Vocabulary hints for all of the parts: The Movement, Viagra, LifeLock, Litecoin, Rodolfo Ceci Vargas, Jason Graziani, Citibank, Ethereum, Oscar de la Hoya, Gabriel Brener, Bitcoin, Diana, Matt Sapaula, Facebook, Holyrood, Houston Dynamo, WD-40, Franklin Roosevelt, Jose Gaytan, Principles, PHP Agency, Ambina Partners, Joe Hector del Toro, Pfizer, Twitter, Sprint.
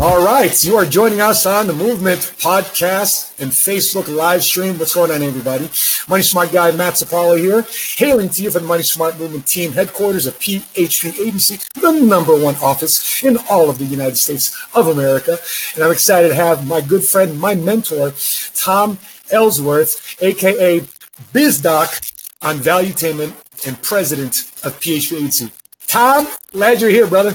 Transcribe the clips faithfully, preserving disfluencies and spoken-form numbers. All right, you are joining us on the Movement podcast and Facebook live stream. What's going on, everybody? Money Smart Guy Matt Sapaula here, hailing to you from the Money Smart Movement team headquarters of P H P Agency, the number one office in all of the United States of America. And I'm excited to have my good friend, my mentor, Tom Ellsworth, aka BizDoc, on Valuetainment and president of P H P Agency. Tom, glad you're here, brother.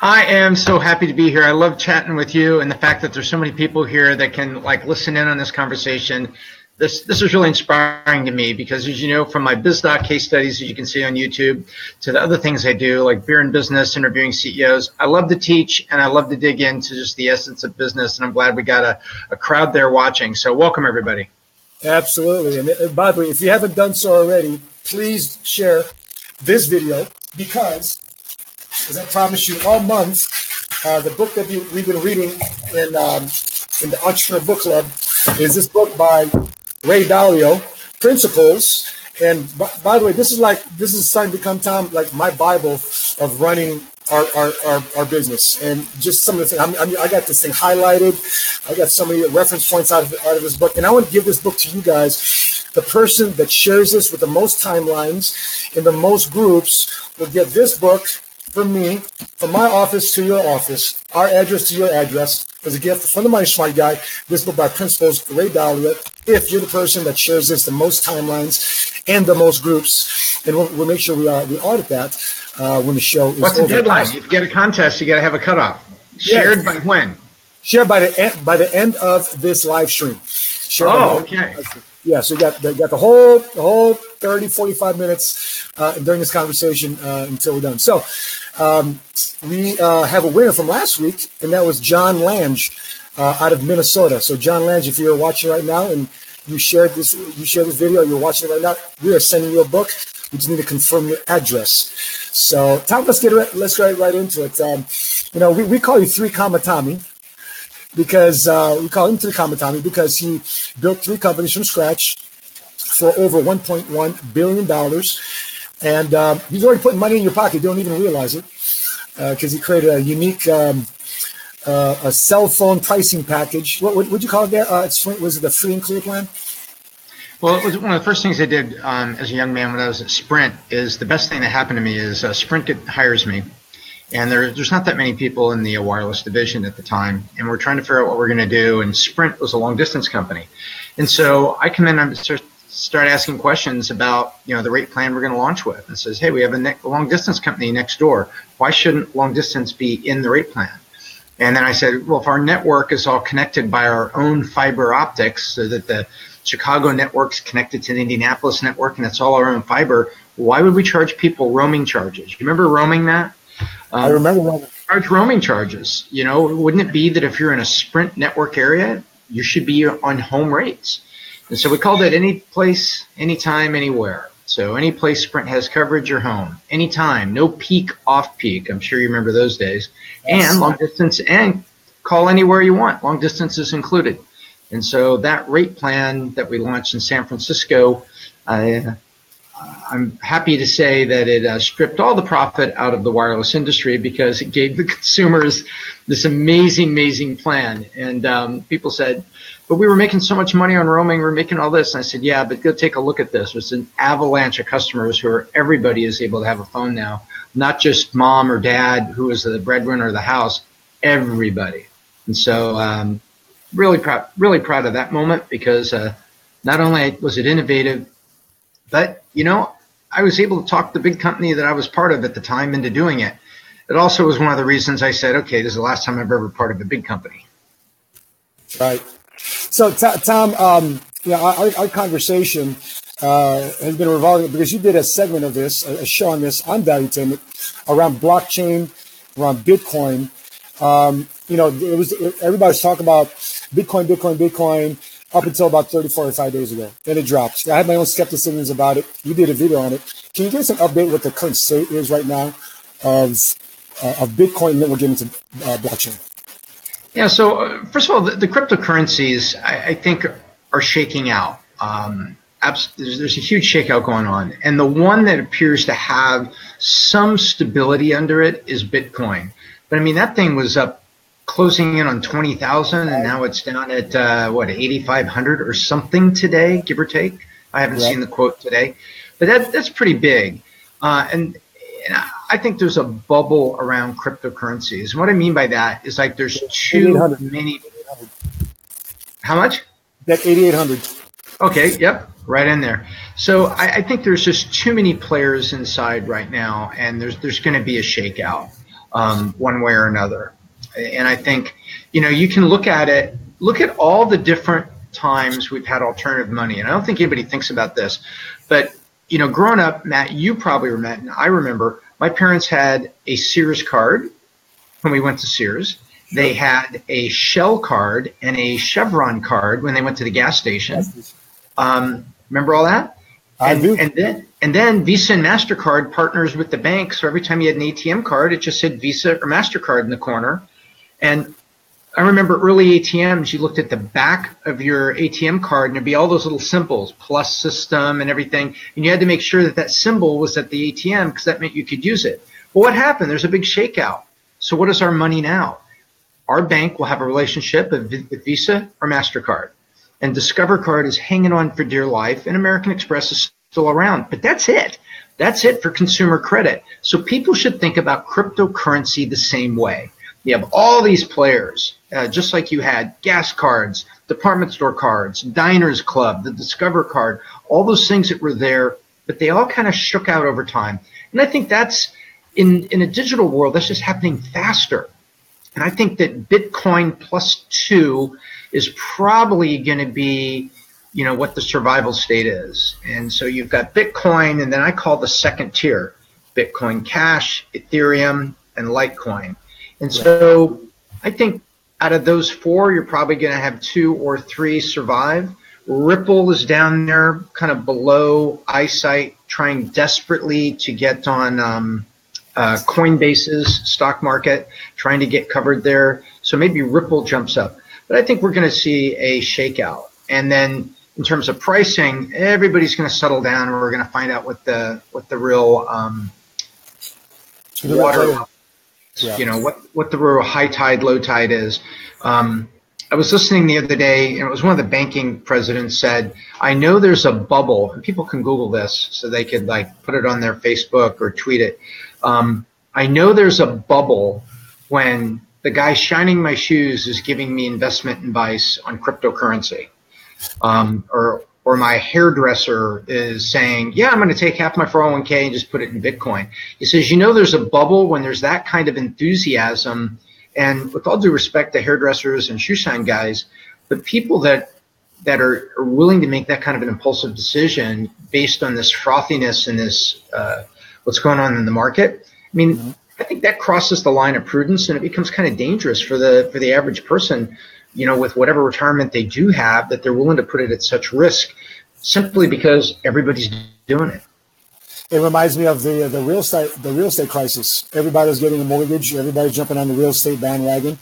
I am so happy to be here. I love chatting with you, and the fact that there's so many people here that can like listen in on this conversation. This this is really inspiring to me because, as you know, from my BizDoc case studies that you can see on YouTube to the other things I do, like beer and business, interviewing C E Os, I love to teach and I love to dig into just the essence of business. And I'm glad we got a, a crowd there watching. So welcome, everybody. Absolutely. And by the way, if you haven't done so already, please share this video because... Because I promise you, all month, uh, the book that you, we've been reading in um, in the Entrepreneur Book Club is this book by Ray Dalio, Principles. And b by the way, this is like this is starting to become Tom like my Bible of running our our, our, our business. And just some of the things I'm, I'm, I got this thing highlighted. I got so many reference points out of out of this book, and I want to give this book to you guys. The person that shares this with the most timelines in the most groups will get this book. From me, from my office to your office, our address to your address, as a gift from the Money Smart Guy, this book by Principles, Ray Dalio, if you're the person that shares this the most timelines and the most groups, and we'll, we'll make sure we, uh, we audit that uh, when the show is over. What's the deadline? If you get a contest, you got to have a cutoff. Shared yeah. by when? Shared by the end, by the end of this live stream. Shared oh, okay. Yeah, so you got, you got the whole the whole thirty, forty-five minutes uh, during this conversation uh, until we're done. So um, we uh, have a winner from last week, and that was John Lange uh, out of Minnesota. So John Lange, if you're watching right now and you shared this, you shared this video, you're watching it right now, we are sending you a book. We just need to confirm your address. So Tom, let's get right, let's get right into it. Um, you know, we, we call you three comma Tommy. Because uh, we call him Three Comma Tommy because he built three companies from scratch for over one point one billion dollars, and um, he's already putting money in your pocket. You don't even realize it because uh, he created a unique um, uh, a cell phone pricing package. What would what, you call it there? Uh, it's, was it the free and clear plan? Well, it was one of the first things I did um, as a young man when I was at Sprint. Is the best thing that happened to me is uh, Sprint get, hires me. And there, there's not that many people in the wireless division at the time. And we're trying to figure out what we're going to do. And Sprint was a long distance company. And so I come in and start asking questions about, you know, the rate plan we're going to launch with. And says, hey, we have a, a long distance company next door. Why shouldn't long distance be in the rate plan? And then I said, well, if our network is all connected by our own fiber optics so that the Chicago network's connected to the Indianapolis network and it's all our own fiber, why would we charge people roaming charges? You remember roaming that? Um, I remember roaming. Charge roaming charges. You know, wouldn't it be that if you're in a Sprint network area, you should be on home rates? And so we called it any place, anytime, anywhere. So any place Sprint has coverage, you're home. Anytime, no peak, off peak. I'm sure you remember those days. Yes. And long distance, and call anywhere you want. Long distance is included. And so that rate plan that we launched in San Francisco, uh, I'm happy to say that it uh, stripped all the profit out of the wireless industry because it gave the consumers this amazing, amazing plan. And um, people said, but we were making so much money on roaming, we we're making all this. And I said, yeah, but go take a look at this. It's an avalanche of customers who are, everybody is able to have a phone now, not just mom or dad who is the breadwinner of the house, everybody. And so um, really, proud, really proud of that moment because uh, not only was it innovative, but, you know, I was able to talk the big company that I was part of at the time into doing it. It also was one of the reasons I said, okay, this is the last time I've ever part of a big company. Right. So, Tom, um, you know, our, our conversation uh, has been revolving because you did a segment of this, a show on this on Valuetainment around blockchain, around Bitcoin. Um, you know, it was everybody's talking about Bitcoin, Bitcoin, Bitcoin. Up until about thirty, forty-five days ago, then it dropped. I had my own skepticisms about it. You did a video on it. Can you give us an update what the current state is right now of uh, of Bitcoin, and then we'll get into uh, blockchain? Yeah. So uh, first of all, the, the cryptocurrencies I, I think are shaking out. Um, there's, there's a huge shakeout going on, and the one that appears to have some stability under it is Bitcoin. But I mean, that thing was up closing in on twenty thousand, and now it's down at, uh, what, eighty-five hundred or something today, give or take. I haven't yeah. seen the quote today, but that, that's pretty big. Uh, and, and I think there's a bubble around cryptocurrencies. And what I mean by that is, like, there's too many. How much? That eighty-eight hundred. Okay, yep, right in there. So I, I think there's just too many players inside right now, and there's there's going to be a shakeout um, one way or another. And I think, you know, you can look at it, look at all the different times we've had alternative money. And I don't think anybody thinks about this, but, you know, growing up, Matt, you probably were Matt, and I remember my parents had a Sears card when we went to Sears. They had a Shell card and a Chevron card when they went to the gas station. Um, remember all that? And, I do. And then, and then Visa and MasterCard partners with the bank. So every time you had an A T M card, it just said Visa or MasterCard in the corner. And I remember early A T Ms, you looked at the back of your A T M card and there'd be all those little symbols, plus system and everything. And you had to make sure that that symbol was at the A T M because that meant you could use it. Well, what happened? There's a big shakeout. So what is our money now? Our bank will have a relationship with Visa or MasterCard. And Discover Card is hanging on for dear life, and American Express is still around. But that's it. That's it for consumer credit. So people should think about cryptocurrency the same way. You have all these players, uh, just like you had gas cards, department store cards, Diners Club, the Discover Card, all those things that were there, but they all kind of shook out over time. And I think that's, in, in a digital world, that's just happening faster. And I think that Bitcoin plus two is probably going to be, you know, what the survival state is. And so you've got Bitcoin, and then I call the second tier, Bitcoin Cash, Ethereum, and Litecoin. And so I think out of those four, you're probably going to have two or three survive. Ripple is down there, kind of below eyesight, trying desperately to get on um, uh, Coinbase's stock market, trying to get covered there. So maybe Ripple jumps up. But I think we're going to see a shakeout. And then in terms of pricing, everybody's going to settle down, and we're going to find out what the what the real um, water, yeah. you know, what, what the real high tide, low tide is. Um, I was listening the other day, and it was one of the banking presidents said, I know there's a bubble, and people can Google this so they could, like, put it on their Facebook or tweet it. Um, I know there's a bubble when the guy shining my shoes is giving me investment advice on cryptocurrency. Um, or or my hairdresser is saying, yeah, I'm going to take half my four oh one k and just put it in Bitcoin. He says, you know, there's a bubble when there's that kind of enthusiasm. And with all due respect to hairdressers and shoe shine guys, but people that that are, are willing to make that kind of an impulsive decision based on this frothiness and this uh, what's going on in the market, I mean, mm-hmm. I think that crosses the line of prudence, and it becomes kind of dangerous for the for the average person, you know, with whatever retirement they do have, that they're willing to put it at such risk simply because everybody's doing it. It reminds me of the the real estate the real estate crisis. Everybody's getting a mortgage. Everybody's jumping on the real estate bandwagon.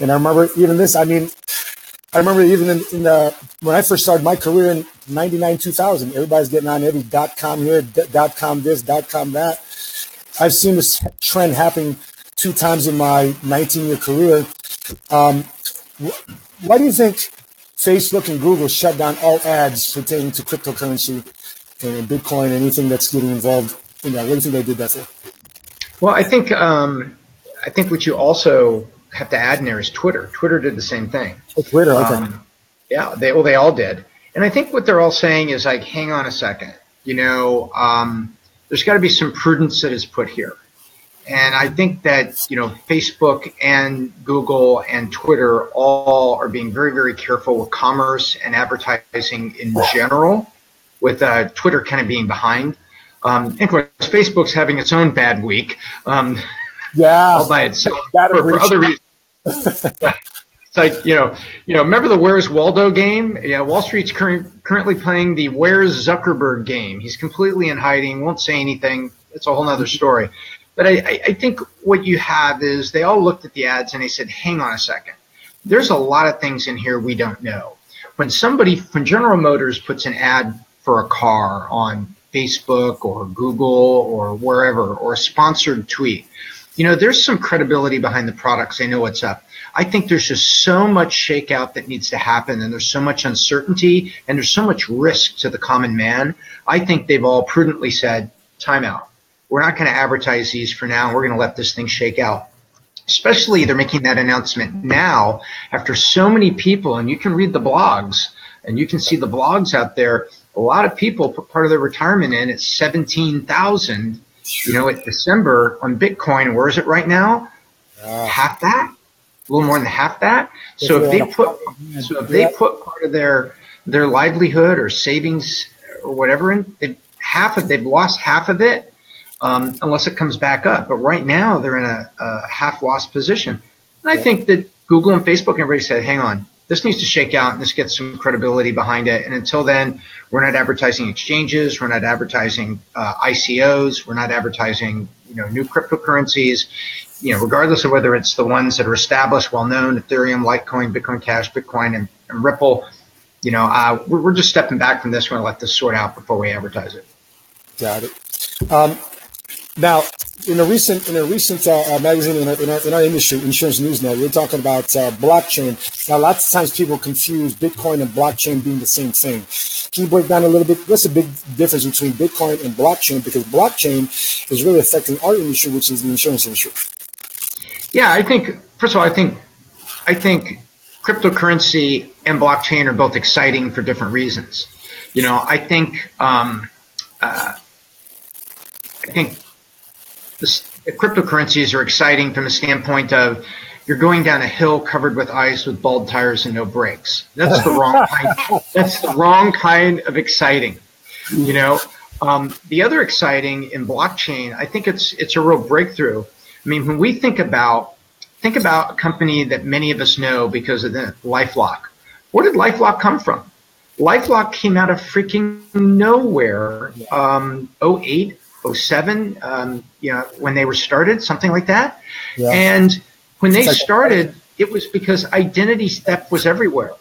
And I remember even this. I mean, I remember even in, in the when I first started my career in ninety-nine, two thousand. Everybody's getting on every dot com here, dot com this, dot com that. I've seen this trend happening two times in my nineteen-year career. Um, wh- why do you think Facebook and Google shut down all ads pertaining to cryptocurrency and Bitcoin and anything that's getting involved in that? What do you think they did that for? Well, I think um, I think what you also have to add in there is Twitter. Twitter did the same thing. Oh, Twitter, okay. Um, yeah, they, well, they all did. And I think what they're all saying is, like, hang on a second, you know, um, there's got to be some prudence that is put here. And I think that, you know, Facebook and Google and Twitter all are being very, very careful with commerce and advertising in general, with uh, Twitter kind of being behind. Um, and Facebook's having its own bad week. Um, yeah. All by itself for, for other reasons. It's like, you know, you know, remember the Where's Waldo game? Yeah, Wall Street's current, currently playing the Where's Zuckerberg game. He's completely in hiding, won't say anything. It's a whole other story. But I, I think what you have is they all looked at the ads and they said, hang on a second. There's a lot of things in here we don't know. When somebody, when General Motors puts an ad for a car on Facebook or Google or wherever, or a sponsored tweet, you know, there's some credibility behind the products. They know what's up. I think there's just so much shakeout that needs to happen, and there's so much uncertainty, and there's so much risk to the common man. I think they've all prudently said, time out. We're not going to advertise these for now. We're going to let this thing shake out. Especially they're making that announcement now after so many people, and you can read the blogs, and you can see the blogs out there. A lot of people put part of their retirement in at seventeen thousand, you know, at December on Bitcoin. Where is it right now? Uh, half that, a little more than half that. So if they put, so if they put part of their their livelihood or savings or whatever in, they've, half of they've lost half of it, um, unless it comes back up. But right now they're in a, a half lost position. And I think that Google and Facebook and everybody said, hang on. This needs to shake out, and this gets some credibility behind it. And until then, we're not advertising exchanges, we're not advertising uh, I C Os, we're not advertising, you know, new cryptocurrencies. You know, regardless of whether it's the ones that are established, well-known, Ethereum, Litecoin, Bitcoin Cash, Bitcoin, and, and Ripple. You know, uh, we're, we're just stepping back from this. We're gonna let this sort out before we advertise it. Got it. Um, now, in a recent in a recent uh, magazine in our, in, our, in our industry, Insurance Newsnet, we were talking about uh, blockchain. Now, lots of times people confuse Bitcoin and blockchain being the same thing. Can you break down a little bit? What's the big difference between Bitcoin and blockchain? Because blockchain is really affecting our industry, which is the insurance industry. Yeah, I think first of all, I think I think cryptocurrency and blockchain are both exciting for different reasons. You know, I think um, uh, I think. The cryptocurrencies are exciting from the standpoint of you're going down a hill covered with ice with bald tires and no brakes. That's the wrong kind. That's the wrong kind of exciting. You know, um, the other exciting in blockchain, I think it's it's a real breakthrough. I mean, when we think about think about a company that many of us know because of the LifeLock. Where did LifeLock come from? LifeLock came out of freaking nowhere. Um, oh eight. oh seven, um, you know, when they were started, something like that. Yeah. And when they started, it was because identity theft was everywhere.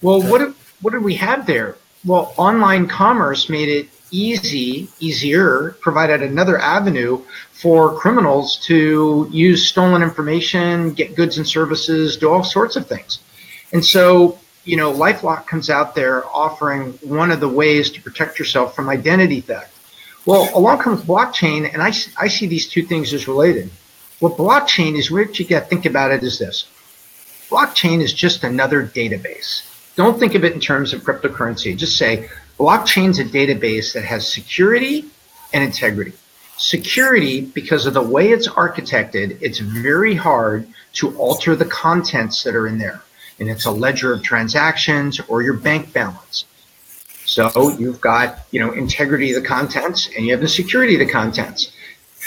Well, okay. what what did we have there? Well, online commerce made it easy, easier, provided another avenue for criminals to use stolen information, get goods and services, do all sorts of things. And so, you know, LifeLock comes out there offering one of the ways to protect yourself from identity theft. Well, along comes blockchain, and I, I see these two things as related. What blockchain is, what you got to think about it is this. Blockchain is just another database. Don't think of it in terms of cryptocurrency. Just say blockchain's a database that has security and integrity. Security, because of the way it's architected, it's very hard to alter the contents that are in there. And it's a ledger of transactions or your bank balance. So you've got, you know, integrity of the contents, and you have the security of the contents.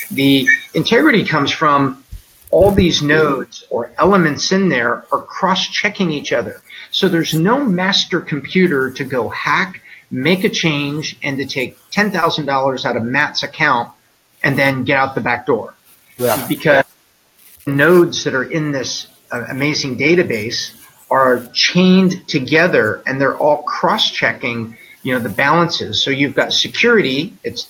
The integrity comes from all these nodes or elements in there are cross-checking each other. So there's no master computer to go hack, make a change, and to take ten thousand dollars out of Matt's account and then get out the back door. Yeah. Because nodes that are in this uh, amazing database are chained together, and they're all cross-checking, you know, the balances. So you've got security. It's,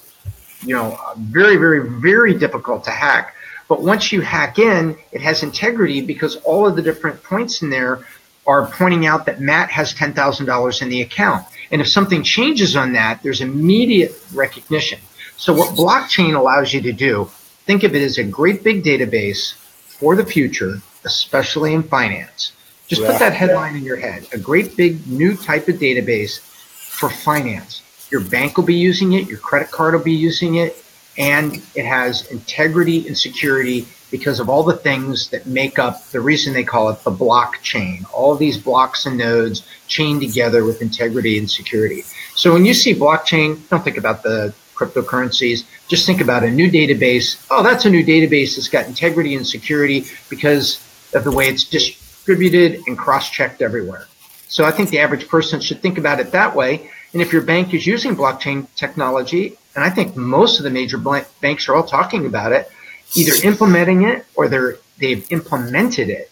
you know, very, very, very difficult to hack. But once you hack in, it has integrity because all of the different points in there are pointing out that Matt has ten thousand dollars in the account. And if something changes on that, there's immediate recognition. So what blockchain allows you to do, think of it as a great big database for the future, especially in finance. Just yeah. put that headline in your head, a great big new type of database for finance. Your bank will be using it, your credit card will be using it, and it has integrity and security because of all the things that make up the reason they call it the blockchain. All these blocks and nodes chained together with integrity and security. So when you see blockchain, don't think about the cryptocurrencies, just think about a new database. Oh, that's a new database that's got integrity and security because of the way it's distributed. distributed and cross-checked everywhere. So I think the average person should think about it that way. And if your bank is using blockchain technology, and I think most of the major banks are all talking about it, either implementing it or they're, they've implemented it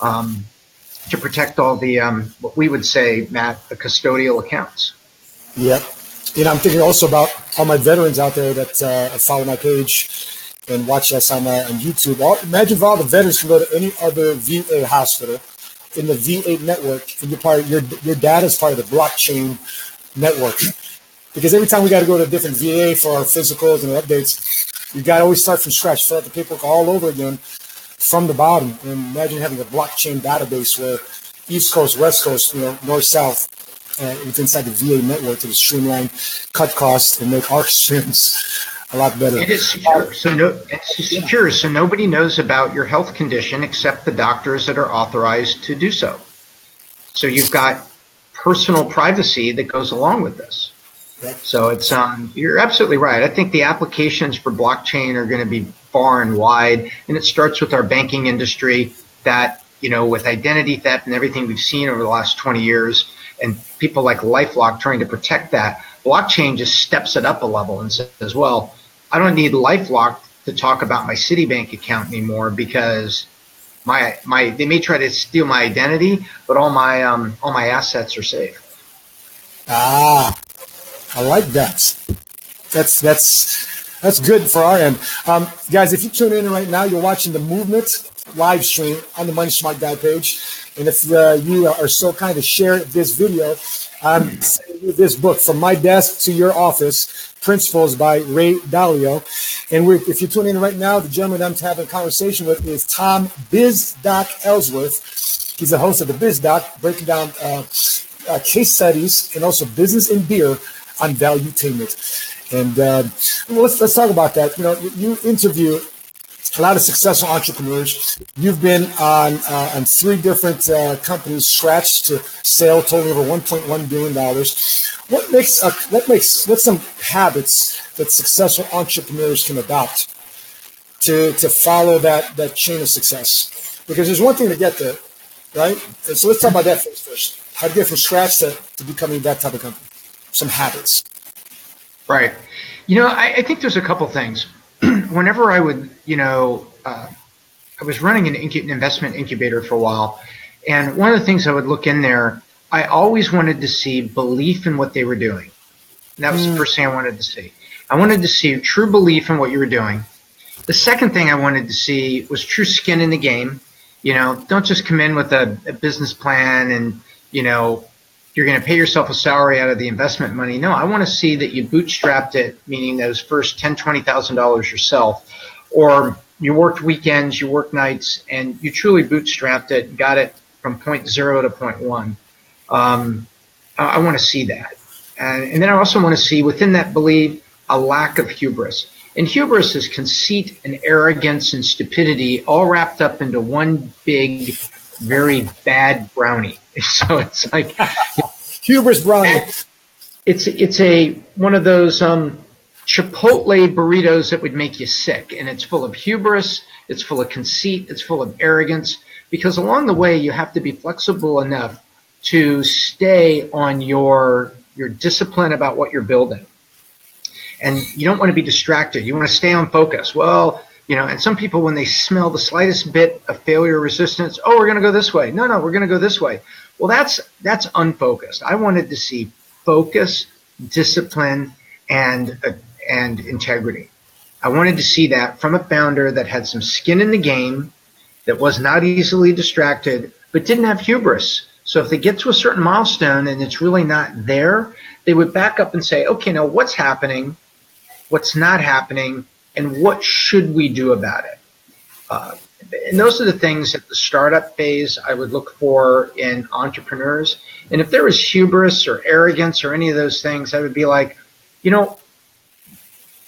um, to protect all the, um, what we would say, Matt, the custodial accounts. Yep. You know, I'm thinking also about all my veterans out there that uh, follow my page. and watch that sometime on YouTube. All, imagine if all the veterans can go to any other V A hospital in the V A network, and your part, your your data is part of the blockchain network. Because every time we got to go to a different V A for our physicals and updates, you got to always start from scratch, fill out the paperwork all over again from the bottom. And imagine having a blockchain database where East Coast, West Coast, you know, North, South, uh, it's inside the V A network to streamline, cut costs, and make our students a lot better. It is secure, so no, it's secure, so nobody knows about your health condition except the doctors that are authorized to do so. So you've got personal privacy that goes along with this. So it's um, you're absolutely right. I think the applications for blockchain are going to be far and wide, and it starts with our banking industry that, you know, with identity theft and everything we've seen over the last twenty years, and people like LifeLock trying to protect that, blockchain just steps it up a level and says, well, I don't need LifeLock to talk about my Citibank account anymore because my my they may try to steal my identity, but all my um all my assets are safe. Ah. I like that. That's that's that's good for our end. Um, guys, if you tune in right now, you're watching the Movement live stream on the Money Smart Guy page. And if uh, you are so kind to share this video, I'm sending you this book, From My Desk to Your Office, Principles by Ray Dalio. And we're, if you tune in right now, the gentleman I'm having a conversation with is Tom Biz Doc Ellsworth. He's the host of the Biz Doc, breaking down uh, uh, case studies and also business and beer on Valuetainment. And uh, let's, let's talk about that. You know, you interview a lot of successful entrepreneurs. You've been on, uh, on three different uh, companies, scratch to sale, totaling over one point one billion dollars. What makes, a, what makes, what's some habits that successful entrepreneurs can adopt to, to follow that, that chain of success? Because there's one thing to get there, right? And so let's talk about that first, first. How to get from scratch to, to becoming that type of company. Some habits. Right. You know, I, I think there's a couple things. Whenever I would, you know, uh, I was running an incu- investment incubator for a while. And one of the things I would look in there, I always wanted to see belief in what they were doing. And that was mm. the first thing I wanted to see. I wanted to see true belief in what you were doing. The second thing I wanted to see was true skin in the game. You know, don't just come in with a, a business plan and, you know, you're going to pay yourself a salary out of the investment money. No, I want to see that you bootstrapped it, meaning those first ten thousand dollars, twenty thousand dollars yourself, or you worked weekends, you worked nights, and you truly bootstrapped it, got it from point zero to point one. Um, I want to see that. And, and then I also want to see within that belief a lack of hubris. And hubris is conceit and arrogance and stupidity all wrapped up into one big, very bad brownie. So it's like hubris brownie. It's it's a one of those um, Chipotle burritos that would make you sick, and it's full of hubris, it's full of conceit, it's full of arrogance. Because along the way, you have to be flexible enough to stay on your your discipline about what you're building, and you don't want to be distracted. You want to stay on focus. Well. You know, and some people, when they smell the slightest bit of failure resistance, oh, we're going to go this way. No, no, we're going to go this way. Well, that's that's unfocused. I wanted to see focus, discipline, and uh, and integrity. I wanted to see that from a founder that had some skin in the game, that was not easily distracted, but didn't have hubris. So if they get to a certain milestone and it's really not there, they would back up and say, okay, now what's happening? What's not happening? And what should we do about it? Uh, and those are the things at the startup phase I would look for in entrepreneurs. And if there was hubris or arrogance or any of those things, I would be like, you know,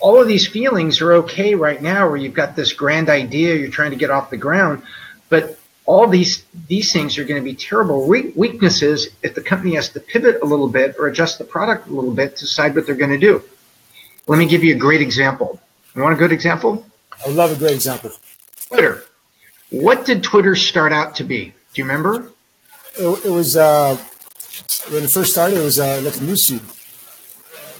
all of these feelings are okay right now where you've got this grand idea you're trying to get off the ground, but all these these things are going to be terrible re- weaknesses if the company has to pivot a little bit or adjust the product a little bit to decide what they're going to do. Let me give you a great example. You want a good example? I love a great example. Twitter. What did Twitter start out to be? Do you remember? It, it was, uh, when it first started, it was uh, like a newsfeed.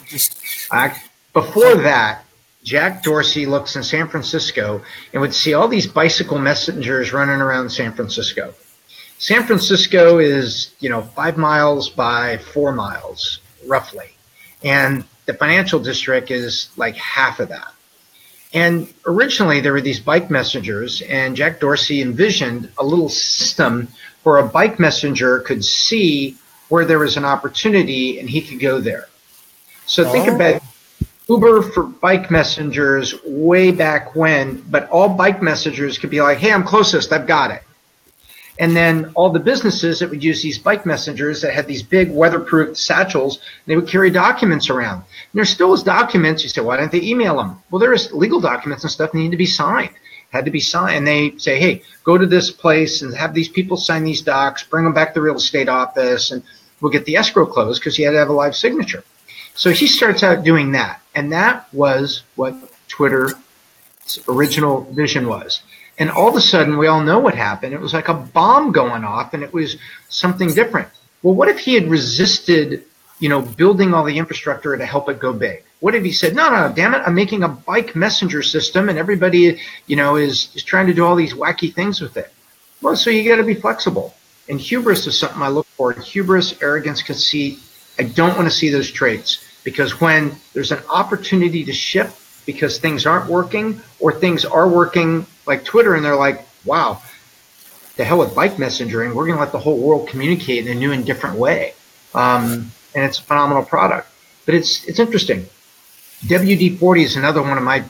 Just... Uh, before that, Jack Dorsey looks in San Francisco and would see all these bicycle messengers running around San Francisco. San Francisco is, you know, five miles by four miles, roughly. And the financial district is like half of that. And originally, there were these bike messengers, and Jack Dorsey envisioned a little system where a bike messenger could see where there was an opportunity and he could go there. So think oh. about Uber for bike messengers way back when, but all bike messengers could be like, hey, I'm closest, I've got it. And then all the businesses that would use these bike messengers that had these big weatherproof satchels, they would carry documents around. And there still was documents. You say, why don't they email them? Well, there is legal documents and stuff that need to be signed, had to be signed. And they say, hey, go to this place and have these people sign these docs, bring them back to the real estate office, and we'll get the escrow closed because you had to have a live signature. So he starts out doing that. And that was what Twitter's original vision was. And all of a sudden, we all know what happened. It was like a bomb going off, and it was something different. Well, what if he had resisted, you know, building all the infrastructure to help it go big? What if he said, no, no, damn it, I'm making a bike messenger system, and everybody, you know, is, is trying to do all these wacky things with it? Well, so you got to be flexible. And hubris is something I look for. Hubris, arrogance, conceit. I don't want to see those traits, because when there's an opportunity to shift because things aren't working, or things are working like Twitter, and they're like, wow, the hell with bike messengering. We're going to let the whole world communicate in a new and different way. Um, and it's a phenomenal product. But it's it's interesting. W D forty is another one of my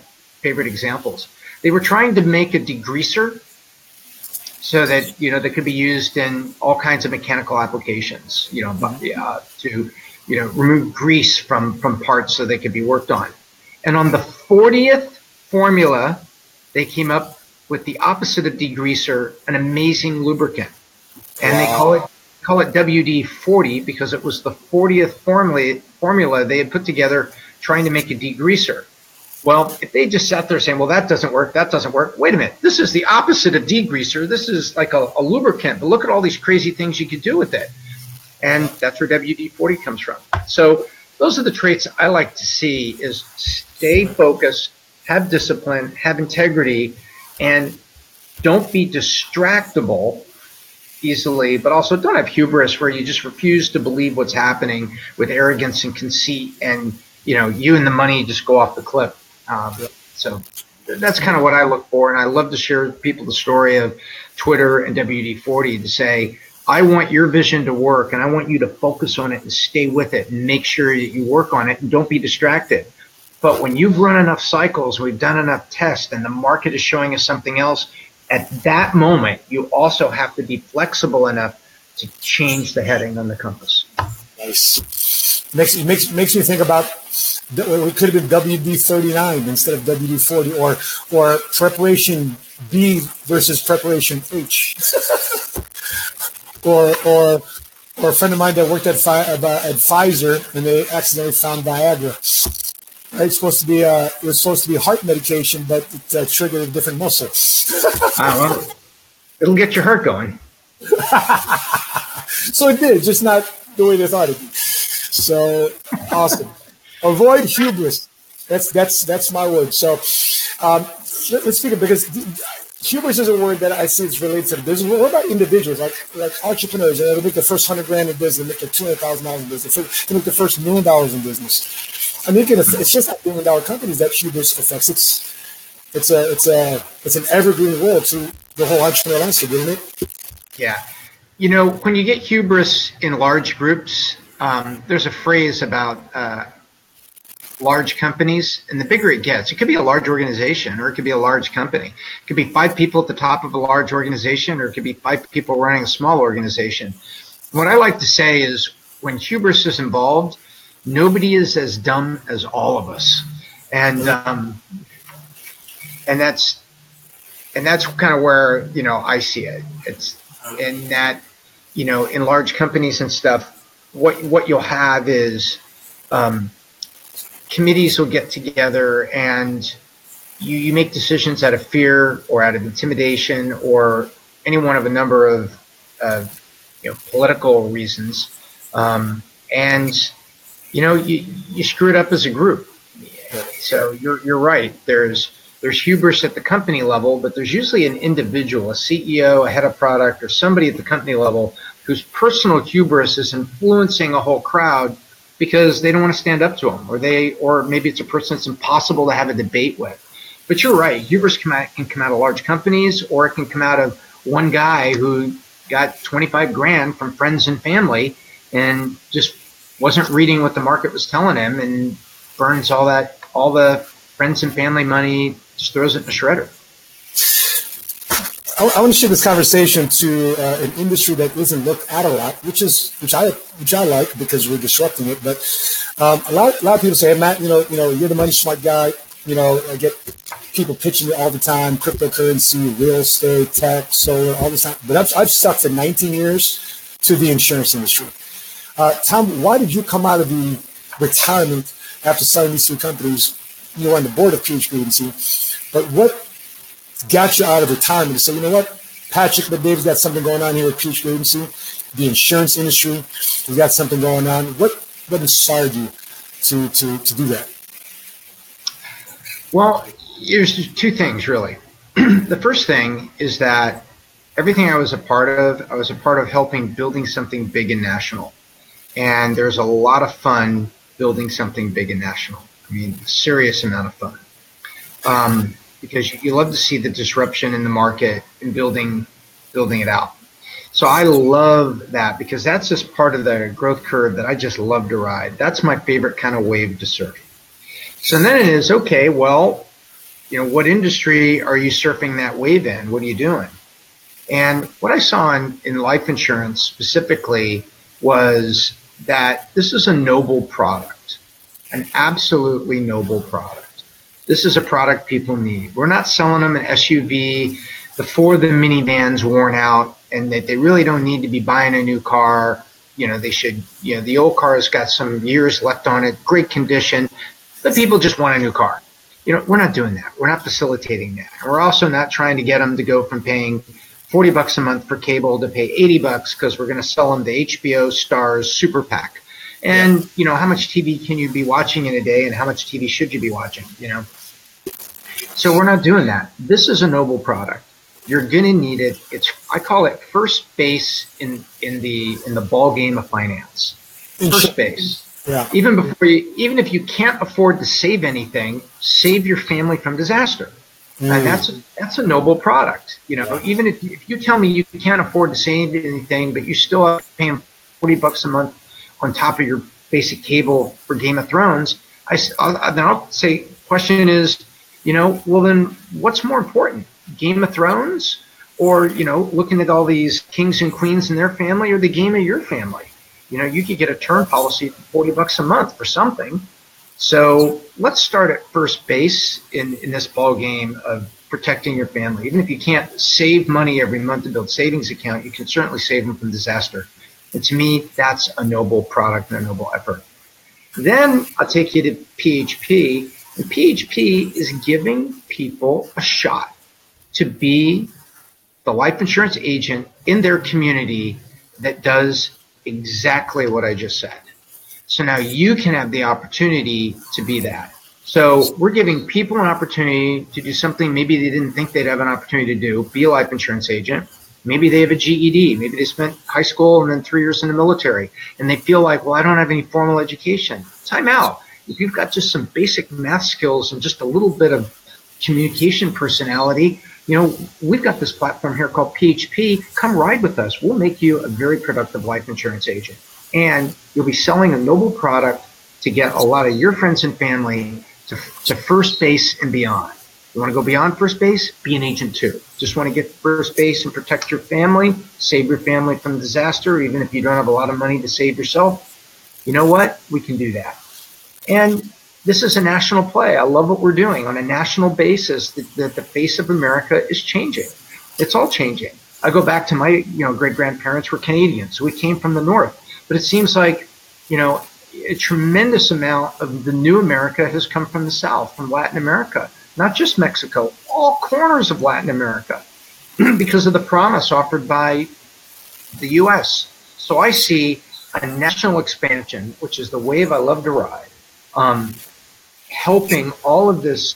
favorite examples. They were trying to make a degreaser so that, you know, that could be used in all kinds of mechanical applications, you know, uh, to, you know, remove grease from, from parts so they could be worked on. And on the fortieth formula, they came up with the opposite of degreaser, an amazing lubricant. And wow. they call it call it W D forty because it was the fortieth formula, formula they had put together trying to make a degreaser. Well, if they just sat there saying, well, that doesn't work, that doesn't work. Wait a minute. This is the opposite of degreaser. This is like a, a lubricant. But look at all these crazy things you could do with it. And that's where W D forty comes from. So those are the traits I like to see, is stay focused, have discipline, have integrity, and don't be distractible easily, but also don't have hubris where you just refuse to believe what's happening with arrogance and conceit, and you know, you and the money just go off the cliff. Um, so that's kind of what I look for, and I love to share with people the story of Twitter and W D forty to say, I want your vision to work, and I want you to focus on it and stay with it and make sure that you work on it and don't be distracted. But when you've run enough cycles, we've done enough tests, and the market is showing us something else, at that moment, you also have to be flexible enough to change the heading on the compass. Nice. Makes, makes, makes me think about, it could have been W D thirty-nine instead of W D forty, or, or preparation B versus preparation H. or, or, or a friend of mine that worked at, at Pfizer, and they accidentally found Viagra. It's supposed to be uh, it was supposed to be heart medication, but it uh, triggered a different muscle. uh, well, it'll get your heart going. So it did, just not the way they thought it did. So awesome. Avoid hubris. That's that's that's my word. So um, let, let's speak of, because hubris is a word that I see is related to the business. What about individuals, like like entrepreneurs? They'll make the first hundred grand in business, make the two hundred thousand dollars in business, they make the first million dollars in business. I mean, it's just like billion dollar companies that hubris affects. It's it's a it's a it's an evergreen wall to the whole entrepreneurial landscape, isn't it? Yeah, you know, when you get hubris in large groups, um, there's a phrase about uh, large companies, and the bigger it gets, it could be a large organization or it could be a large company. It could be five people at the top of a large organization, or it could be five people running a small organization. What I like to say is, when hubris is involved, nobody is as dumb as all of us, and um, and that's and that's kind of where, you know, I see it. It's in that, you know, in large companies and stuff, what what you'll have is um, committees will get together, and you you make decisions out of fear or out of intimidation or any one of a number of uh, you know, political reasons, um, and you know, you, you screw it up as a group. So you're, you're right. There's there's hubris at the company level, but there's usually an individual, a C E O, a head of product, or somebody at the company level whose personal hubris is influencing a whole crowd because they don't want to stand up to them, or they, or maybe it's a person that's impossible to have a debate with. But you're right. Hubris come out, can come out of large companies, or it can come out of one guy who got twenty-five grand from friends and family and just wasn't reading what the market was telling him and burns all that, all the friends and family money, just throws it in a shredder. I, I want to shift this conversation to uh, an industry that doesn't look at a lot, which is which I which I like because we're disrupting it. But um, a lot a lot of people say, hey, Matt, you know, you know, you're the money smart guy. You know, I get people pitching it all the time: cryptocurrency, real estate, tech, solar, all this time. But I've, I've stuck for nineteen years to the insurance industry. Uh, Tom, why did you come out of the retirement after selling these two companies? You were on the board of P H P Agency, but what got you out of retirement? So, you know what, Patrick Bet David's got something going on here with P H P Agency, the insurance industry, we've got something going on. What what inspired you to to to do that? Well, there's two things really. The first thing is that everything I was a part of, I was a part of helping building something big and national. And there's a lot of fun building something big and national. I mean, a serious amount of fun. Um, because you, you love to see the disruption in the market and building building it out. So I love that because that's just part of the growth curve that I just love to ride. That's my favorite kind of wave to surf. So then it is, okay, well, you know, what industry are you surfing that wave in? What are you doing? And what I saw in, in life insurance specifically was that this is a noble product, an absolutely noble product. This is a product people need. We're not selling them an S U V before the minivan's worn out and that they really don't need to be buying a new car. You know, they should, you know, the old car has got some years left on it, great condition, but people just want a new car. You know, we're not doing that. We're not facilitating that. We're also not trying to get them to go from paying forty bucks a month for cable to pay eighty bucks because we're going to sell them the H B O Stars Super Pack. And, yeah. You know, how much T V can you be watching in a day and how much T V should you be watching, you know? So we're not doing that. This is a noble product. You're going to need it. It's, I call it first base in, in the, in the ball game of finance. First base. Yeah. Even before you, even if you can't afford to save anything, save your family from disaster. Mm. And that's, that's a noble product. You know, even if, if you tell me you can't afford to save anything, but you still are paying forty bucks a month on top of your basic cable for Game of Thrones, I, I'll, then I'll say, question is, you know, well then what's more important, Game of Thrones or, you know, looking at all these kings and queens and their family or the game of your family? You know, you could get a term policy for forty bucks a month for something. So let's start at first base in, in this ball game of protecting your family. Even if you can't save money every month to build savings account, you can certainly save them from disaster. And to me, that's a noble product and a noble effort. Then I'll take you to P H P. And P H P is giving people a shot to be the life insurance agent in their community that does exactly what I just said. So now you can have the opportunity to be that. So we're giving people an opportunity to do something maybe they didn't think they'd have an opportunity to do, be a life insurance agent. Maybe they have a G E D. Maybe they spent high school and then three years in the military. And they feel like, well, I don't have any formal education. Time out. If you've got just some basic math skills and just a little bit of communication personality, you know, we've got this platform here called P H P. Come ride with us. We'll make you a very productive life insurance agent. And you'll be selling a noble product to get a lot of your friends and family to, to first base and beyond. You want to go beyond first base? Be an agent too. Just want to get first base and protect your family, save your family from disaster, even if you don't have a lot of money to save yourself. You know what? We can do that. And this is a national play. I love what we're doing on a national basis, that, that the face of America is changing. It's all changing. I go back to my, you know, great grandparents were Canadian, so we came from the North. But it seems like, you know, a tremendous amount of the new America has come from the South, from Latin America. Not just Mexico, all corners of Latin America because of the promise offered by the U S. So I see a national expansion, which is the wave I love to ride, um, helping all of this,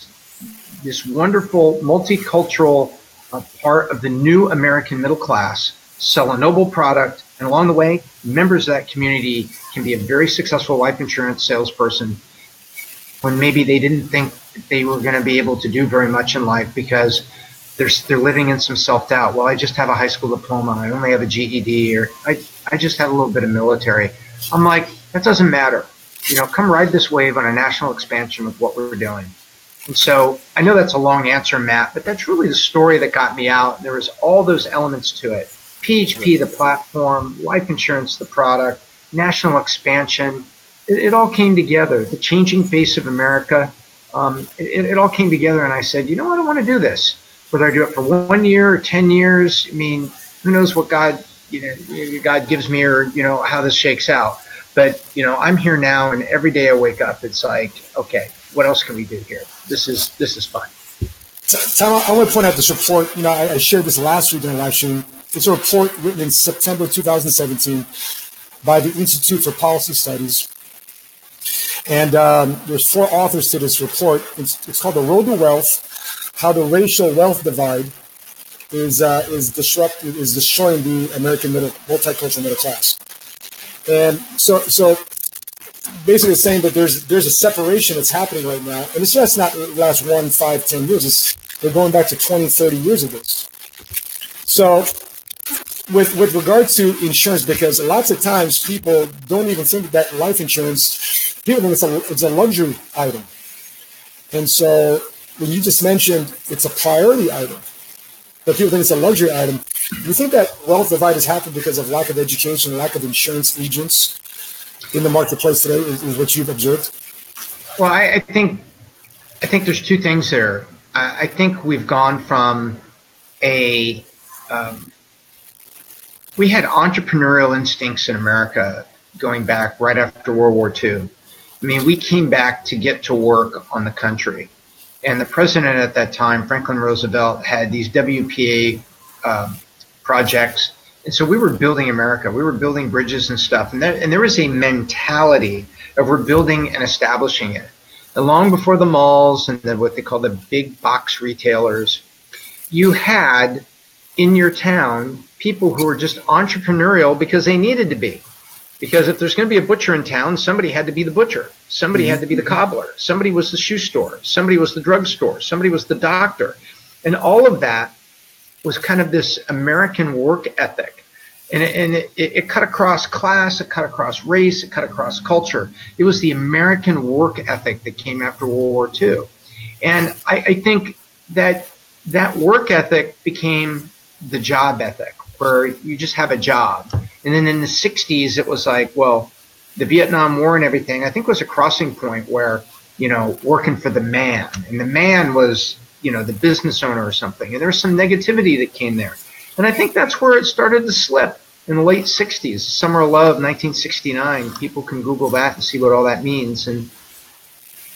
this wonderful multicultural uh, part of the new American middle class sell a noble product. And along the way, members of that community can be a very successful life insurance salesperson when maybe they didn't think that they were going to be able to do very much in life because they're they're living in some self-doubt. Well, I just have a high school diploma. I only have a G E D, or I I just had a little bit of military. I'm like, that doesn't matter. You know, come ride this wave on a national expansion of what we're doing. And so I know that's a long answer, Matt, but that's really the story that got me out. There was all those elements to it. P H P, the platform, life insurance, the product, national expansion. It, it all came together. The changing face of America, um, it, it all came together. And I said, you know what? I want to do this. Whether I do it for one year or ten years, I mean, who knows what God, you know, God gives me, or, you know, how this shakes out. But, you know, I'm here now, and every day I wake up, it's like, okay, what else can we do here? This is this is fun. Tom, I want to point out this report. You know, I, I shared this last week in an action. It's a report written in September two thousand seventeen by the Institute for Policy Studies. And um, there's four authors to this report. It's, it's called The Road to Wealth, How the Racial Wealth Divide is uh, is disrupt is destroying the American middle, multicultural middle class. And so, so basically it's saying that there's there's a separation that's happening right now. And it's just not the last one, five, ten years. It's, they're going back to twenty, thirty years of this. So with with regard to insurance, because lots of times people don't even think that life insurance, people think it's a, it's a luxury item. And so when you just mentioned it's a priority item, but people think it's a luxury item. You think that wealth divide has happened because of lack of education, lack of insurance agents in the marketplace today, is, is what you've observed? Well, I, I think I think there's two things there. I, I think we've gone from a um, we had entrepreneurial instincts in America going back right after World War Two. I mean, we came back to get to work on the country. And the president at that time, Franklin Roosevelt, had these W P A um, projects. And so we were building America. We were building bridges and stuff. And, that, and there was a mentality of we're building and establishing it. And long before the malls and the, what they call the big box retailers, you had in your town people who were just entrepreneurial because they needed to be. Because if there's going to be a butcher in town, somebody had to be the butcher. Somebody had to be the cobbler. Somebody was the shoe store. Somebody was the drugstore. Somebody was the doctor. And all of that was kind of this American work ethic. And it, and it, it cut across class. It cut across race. It cut across culture. It was the American work ethic that came after World War Two. And I, I think that that work ethic became the job ethic, where you just have a job. And then in the sixties, it was like, well, the Vietnam War and everything, I think, was a crossing point where, you know, working for the man. And the man was, you know, the business owner or something. And there was some negativity that came there. And I think that's where it started to slip in the late sixties. Summer of Love, nineteen sixty-nine. People can Google that and see what all that means. And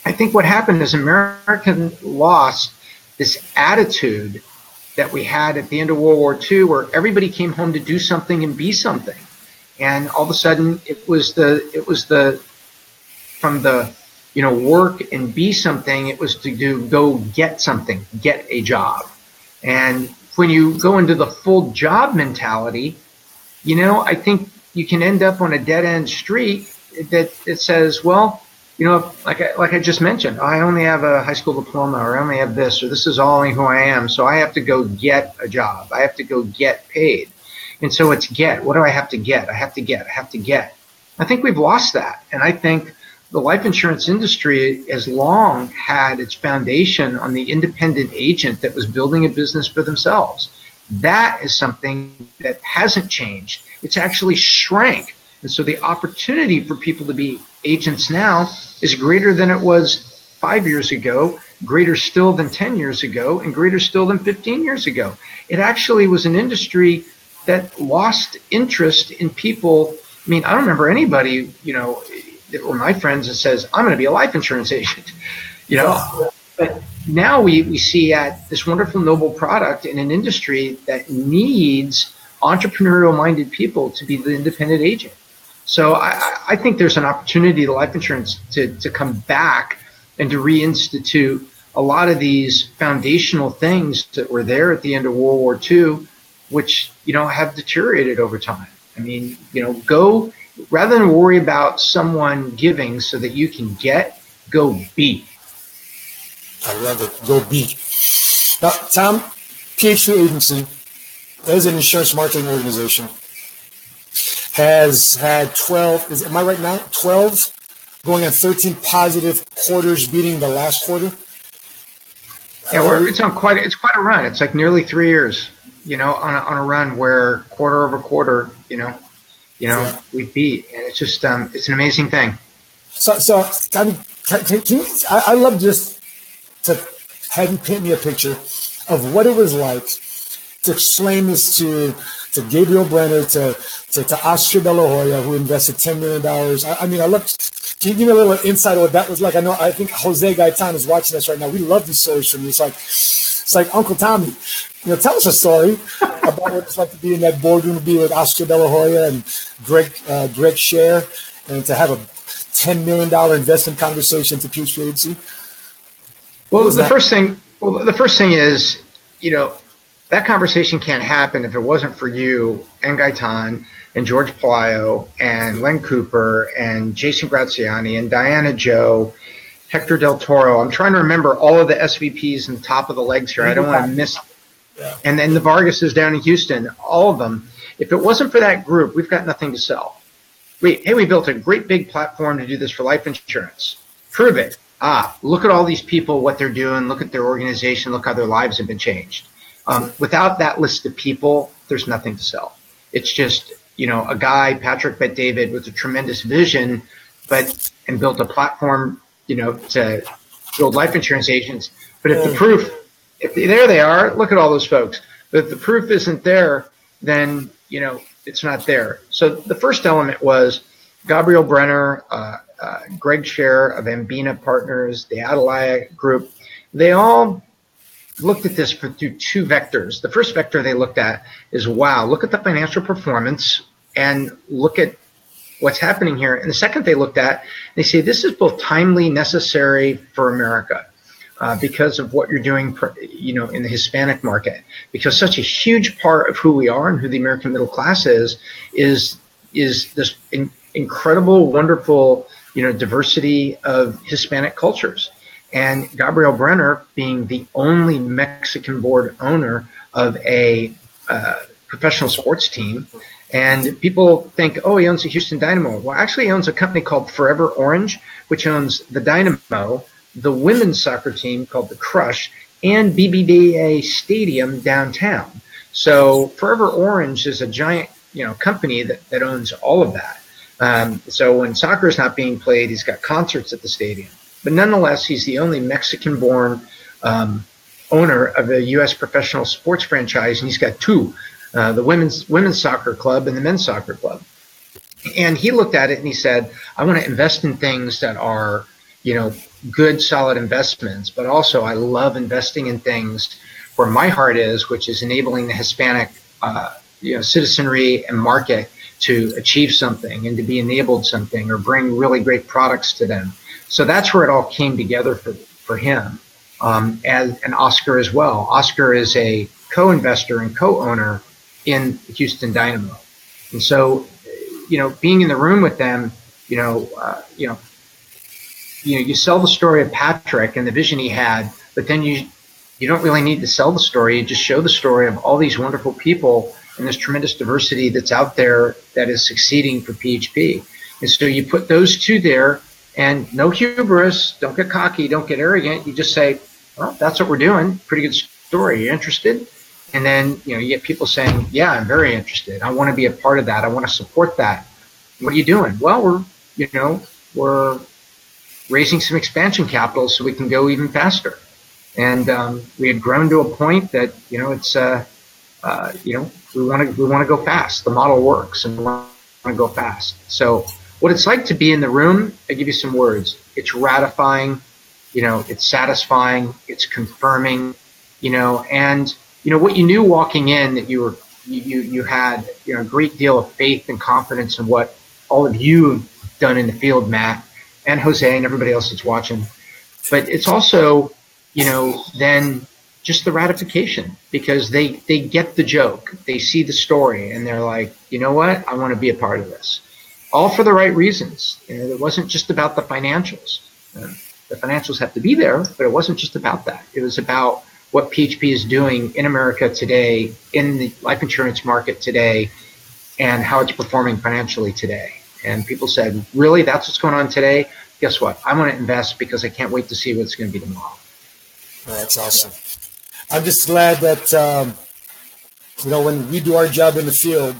I think what happened is Americans lost this attitude that we had at the end of World War Two, where everybody came home to do something and be something. And all of a sudden it was the, it was the, from the, you know, work and be something, it was to do, go get something, get a job. And when you go into the full job mentality, you know, I think you can end up on a dead end street that it says, well, you know, like I, like I just mentioned, I only have a high school diploma, or I only have this, or this is only who I am. So I have to go get a job. I have to go get paid. And so it's get. What do I have to get? I have to get. I have to get. I think we've lost that. And I think the life insurance industry has long had its foundation on the independent agent that was building a business for themselves. That is something that hasn't changed. It's actually shrank. And so the opportunity for people to be agents now is greater than it was five years ago, greater still than ten years ago, and greater still than fifteen years ago. It actually was an industry that lost interest in people. I mean, I don't remember anybody, you know, or my friends that says, I'm going to be a life insurance agent, you know. But now we, we see at this wonderful, noble product in an industry that needs entrepreneurial-minded people to be the independent agent. So I, I think there's an opportunity to life insurance to, to come back and to reinstitute a lot of these foundational things that were there at the end of World War Two, which, you know, have deteriorated over time. I mean, you know, go rather than worry about someone giving so that you can get, Go be. I love it. Go be. Now, Tom, P H P Agency, as an insurance marketing organization, has had twelve, is, am I right now? twelve going on thirteen positive quarters, beating the last quarter. Yeah, we're, it's on quite, it's quite a run. It's like nearly three years, you know, on a, on a run where quarter over quarter, you know, you know, yeah. we beat, and it's just, um, it's an amazing thing. So, so I mean, can, can you, I, I love just to have you paint me a picture of what it was like to explain this to, to Gabriel Brener, to, to, to Oscar de la Hoya, who invested ten million dollars. I, I mean, I love, can you give me a little insight of what that was like? I know, I think Jose Gaytan is watching us right now. We love these stories from you. It's like, it's like Uncle Tommy, you know, tell us a story about what it's like to be in that boardroom, to be with Oscar de la Hoya and Greg, uh, Greg Sher, and to have a ten million dollars investment conversation to P H P Agency. Well, the that? first thing, well, the first thing is, you know, that conversation can't happen if it wasn't for you and Gaytan and George Palio and Len Cooper and Jason Graziani and Diana, Joe, Hector del Toro. I'm trying to remember all of the S V Ps in the top of the legs here. I don't want to miss. Yeah. And then the Vargases down in Houston, all of them. If it wasn't for that group, we've got nothing to sell. We, hey, we built a great big platform to do this for life insurance. Prove it. Ah, look at all these people, what they're doing. Look at their organization. Look how their lives have been changed. Um, without that list of people, there's nothing to sell. It's just, you know, a guy, Patrick Bet David, with a tremendous vision, but and built a platform, you know, to build life insurance agents. But if the proof, if the, there they are, look at all those folks. But if the proof isn't there, then, you know, it's not there. So the first element was Gabriel Brener, uh, uh, Greg Sher of Ambina Partners, the Adelia Group. They all looked at this through two vectors. The first vector they looked at is, wow, look at the financial performance and look at what's happening here. And the second they looked at, they say, this is both timely, necessary for America uh, because of what you're doing, you know, in the Hispanic market, because such a huge part of who we are and who the American middle class is, is, is this in, incredible, wonderful, you know, diversity of Hispanic cultures. And Gabriel Brener, being the only Mexican-born owner of a uh, professional sports team, and people think, oh, he owns the Houston Dynamo. Well, actually, he owns a company called Forever Orange, which owns the Dynamo, the women's soccer team called the Crush, and B B D A Stadium downtown. So Forever Orange is a giant, you know, company that, that owns all of that. Um, so when soccer is not being played, he's got concerts at the stadium. But nonetheless, he's the only Mexican-born um, owner of a U S professional sports franchise, and he's got two, uh, the women's women's soccer club and the men's soccer club. And he looked at it and he said, I want to invest in things that are, you know, good, solid investments, but also I love investing in things where my heart is, which is enabling the Hispanic uh, you know, citizenry and market to achieve something and to be enabled something or bring really great products to them. So that's where it all came together for, for him um, and, and Oscar as well. Oscar is a co-investor and co-owner in Houston Dynamo. And so, you know, being in the room with them, you know, uh, you know, you know, you sell the story of Patrick and the vision he had, but then you, you don't really need to sell the story. You just show the story of all these wonderful people and this tremendous diversity that's out there that is succeeding for P H P. And so you put those two there. And no hubris, don't get cocky, don't get arrogant. You just say, well, that's what we're doing. Pretty good story. You're interested? And then, you know, you get people saying, yeah, I'm very interested. I want to be a part of that. I want to support that. What are you doing? Well, we're, you know, we're raising some expansion capital so we can go even faster. And um, we had grown to a point that, you know, it's, uh, uh, you know, we want to we want to go fast. The model works and we want to go fast. So what it's like to be in the room, I give you some words. It's ratifying, you know, it's satisfying, it's confirming, you know, and, you know, what you knew walking in that you were, you, you had, you know, a great deal of faith and confidence in what all of you have done in the field, Matt and Jose and everybody else that's watching. But it's also, you know, then just the ratification because they, they get the joke, they see the story and they're like, you know what, I want to be a part of this. All for the right reasons. You know, it wasn't just about the financials. The financials have to be there, but it wasn't just about that. It was about what P H P is doing in America today, in the life insurance market today, and how it's performing financially today. And people said, really, that's what's going on today? Guess what? I'm going to invest because I can't wait to see what's going to be tomorrow. Oh, that's awesome. I'm just glad that, um, you know, when we do our job in the field,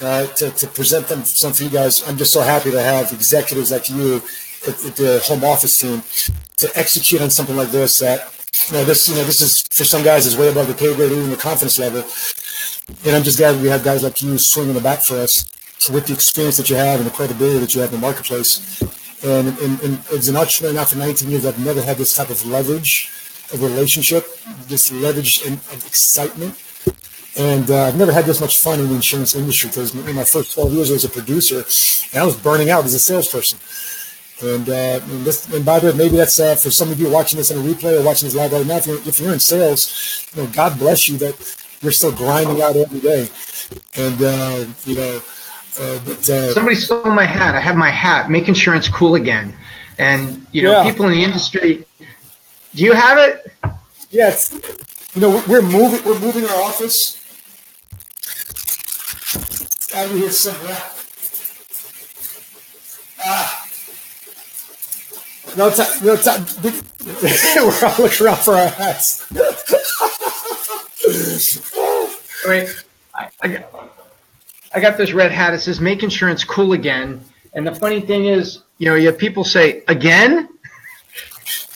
uh, to, to present them some for you guys, I'm just so happy to have executives like you at, at the home office team to execute on something like this. That, you know, this, you know, this is, for some guys, is way above the pay grade, even the confidence level. And I'm just glad we have guys like you swinging the bat for us. So with the experience that you have and the credibility that you have in the marketplace, and, and, and as an entrepreneur now for nineteen years, I've never had this type of leverage, of relationship, this leverage and of excitement. And uh, I've never had this much fun in the insurance industry, because in my first twelve years as a producer, and I was burning out as a salesperson. And, uh, and, this, and by the way, maybe that's uh, for some of you watching this on a replay or watching this live right now, if you're, if you're in sales, you know, God bless you that you're still grinding out every day. And, uh, you know, Uh, but, uh, somebody stole my hat. I have my hat. Make insurance cool again. And, you know, yeah. People in the industry, do you have it? Yes. You know, we're moving. We're moving our office. Out of here somewhere. Ah. No time. No time. We're all looking around for our hats. Wait. I, I got it. I got this red hat. It says, make insurance cool again. And the funny thing is, you know, you have people say, again?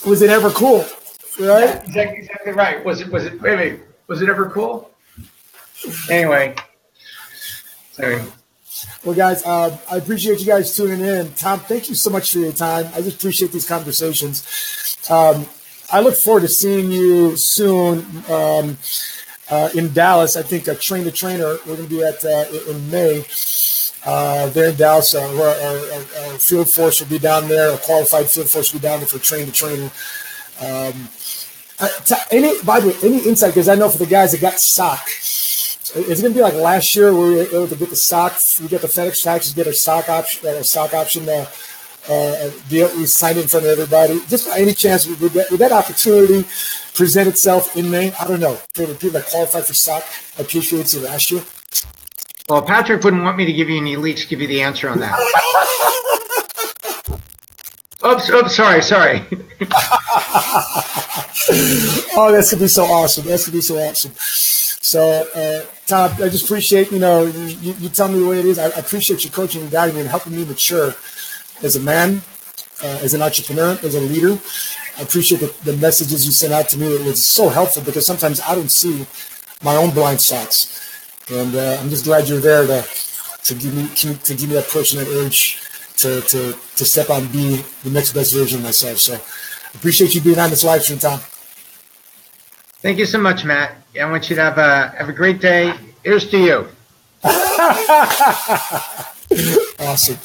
Was it ever cool? Right? Yeah, exactly, exactly right. Was it, was it, wait, wait, was it ever cool? Anyway. Sorry. Well, guys, uh, I appreciate you guys tuning in. Tom, thank you so much for your time. I just appreciate these conversations. Um, I look forward to seeing you soon. Um, Uh, in Dallas, I think uh, Train the Trainer, we're going to be at uh, in May. Uh, there in Dallas, uh, our, our, our field force will be down there. Our qualified field force will be down there for Train the Trainer. Um, uh, any, by the way, any insight? Because I know for the guys that got sock, it's going to be like last year where we were able to get the sock. We got the FedEx taxes, get our sock option, our sock option uh, uh, deal. We signed in front of everybody. Just by any chance, would that, would that opportunity present itself in May? I don't know. For the people that qualified for stock at P H P Agency last year. Well, Patrick wouldn't want me to give you any leaks. Give you the answer on that. oops! Oops! Sorry! Sorry. Oh, that's gonna be so awesome. That's gonna be so awesome. So, uh, Tom, I just appreciate you know you, you tell me the way it is. I, I appreciate your coaching and guiding me and helping me mature as a man, uh, as an entrepreneur, as a leader. I appreciate the, the messages you sent out to me. It was so helpful because sometimes I don't see my own blind spots. And uh, I'm just glad you're there to, to, give me, to give me that push and that urge to, to, to step out and be the next best version of myself. So I appreciate you being on this live stream, Tom. Thank you so much, Matt. I want you to have a, have a great day. Here's to you. Awesome.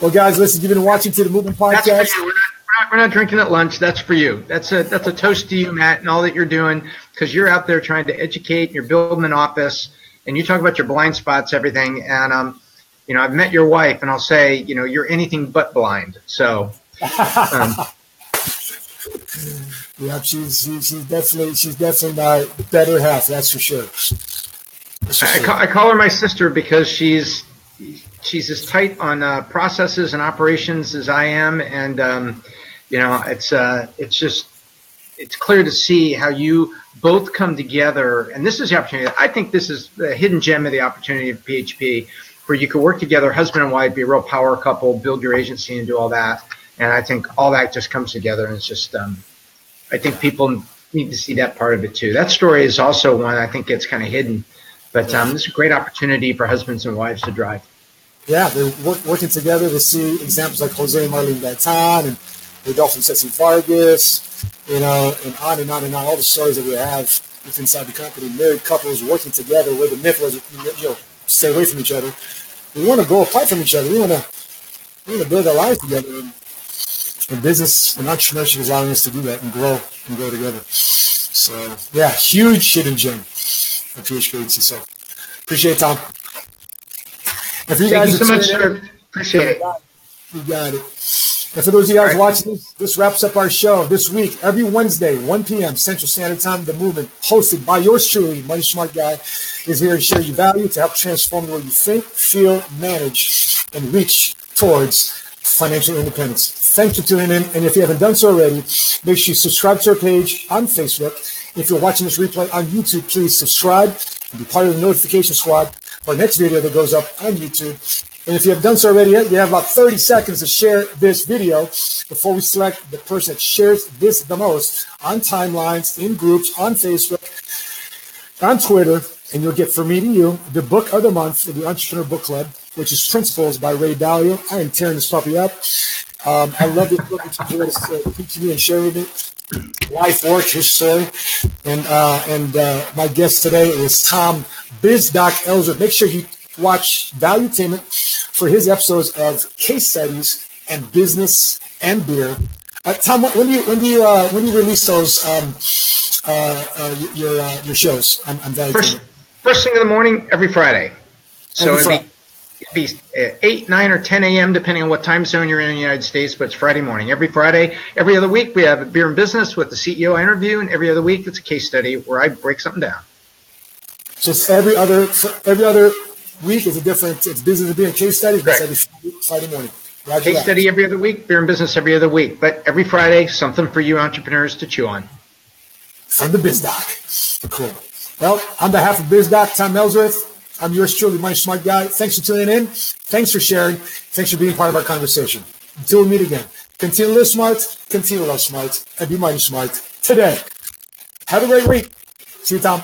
Well, guys, listen, you've been watching to the Movement Podcast. We're not drinking at lunch. That's for you. That's a that's a toast to you, Matt, and all that you're doing, because you're out there trying to educate. You're building an office, and you talk about your blind spots, everything. And um, you know, I've met your wife, and I'll say, you know, you're anything but blind. So, um, yeah, she's she's definitely she's definitely my better half. That's for sure. That's for sure. I, call, I call her my sister because she's she's as tight on uh, processes and operations as I am, and um, you know, it's uh, it's just it's clear to see how you both come together, and this is the opportunity. I think this is the hidden gem of the opportunity of P H P, where you can work together, husband and wife, be a real power couple, build your agency, and do all that. And I think all that just comes together, and it's just um, I think people need to see that part of it too. That story is also one I think gets kind of hidden, but um, this is a great opportunity for husbands and wives to drive. Yeah, they're work, working together. They see examples like Jose and Marlene Gaytan and Rodolfo Ceci Vargas, you know, and on and on and on, all the stories that we have inside the company, married couples working together where the myth was, you know, stay away from each other. We want to go apart from each other. We want to we want to build our lives together. And, and business and entrepreneurship is allowing us to do that and grow and grow together. So, yeah, huge hidden gem at P H P Agency. So, appreciate it, Tom. If you Thank guys you so much, sir. Appreciate it. You got it. And for those of you guys watching this, this wraps up our show this week. Every Wednesday, one p m Central Standard Time, The Movement, hosted by yours truly, Money Smart Guy, is here to share your value to help transform the way you think, feel, manage, and reach towards financial independence. Thanks for tuning in. And if you haven't done so already, make sure you subscribe to our page on Facebook. If you're watching this replay on YouTube, please subscribe and be part of the notification squad for our next video that goes up on YouTube. And if you have done so already, you have about thirty seconds to share this video before we select the person that shares this the most on timelines, in groups, on Facebook, on Twitter, and you'll get, for me to you, the book of the month in the Entrepreneur Book Club, which is Principles by Ray Dalio. I am tearing this puppy up. Um, I love this book. It's uh, to me and share with me. Life, work, his story. And, uh, and uh, my guest today is Tom Biz Doc Ellsworth. Make sure you watch Valuetainment for his episodes of case studies and business and beer. Uh, Tom, when do you when do you uh, when do you release those um, uh, uh, your uh, your shows on, on Valuetainment? First, first thing in the morning every Friday. So every Friday. It'd, be, it'd be eight, nine, or ten a.m. depending on what time zone you're in, in the United States. But it's Friday morning every Friday. Every other week we have a beer and business with the C E O I interview, and every other week it's a case study where I break something down. So it's every other every other. week is a different, it's business and beer and case studies, but it's every Friday morning. Roger case that. Study every other week, beer and business every other week, but every Friday, something for you entrepreneurs to chew on. From the Biz Doc. Cool. Well, on behalf of Biz Doc, Tom Ellsworth, I'm yours truly, Money Smart Guy. Thanks for tuning in. Thanks for sharing. Thanks for being part of our conversation. Until we meet again, continue to live smart, continue to love smart, and be money smart today. Have a great week. See you, Tom.